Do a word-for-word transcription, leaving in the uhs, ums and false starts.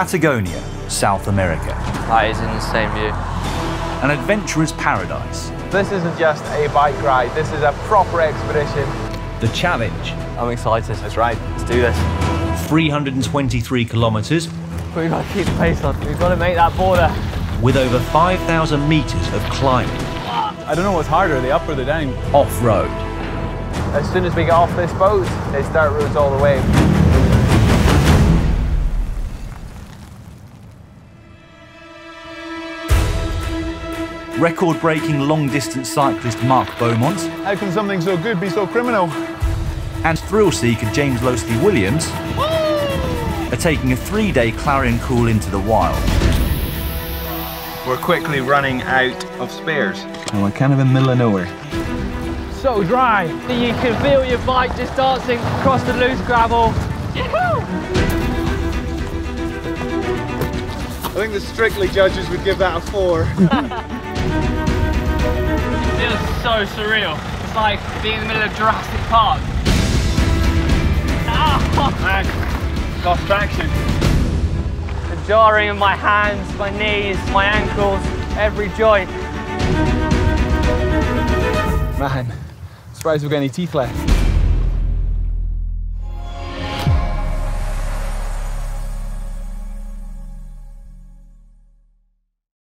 Patagonia, South America. That is an insane view. An adventurer's paradise. This isn't just a bike ride, this is a proper expedition. The challenge. I'm excited. That's right, let's do this. three hundred twenty-three kilometres. We've got to keep the pace on, we've got to make that border. With over five thousand metres of climbing. I don't know what's harder, the up or the down. Off-road. As soon as we get off this boat, it's dirt roads all the way. Record-breaking long-distance cyclist Mark Beaumont. How can something so good be so criminal? And thrill-seeker James Lowsley-Williams are taking a three-day clarion call into the wild. We're quickly running out of spares. And we're kind of in the middle of nowhere. So dry. You can feel your bike just dancing across the loose gravel. I think the Strictly judges would give that a four. It feels so surreal. It's like being in the middle of Jurassic Park. Oh, man. Lost traction. The jarring in my hands, my knees, my ankles, every joint. Man, surprised we've got any teeth left.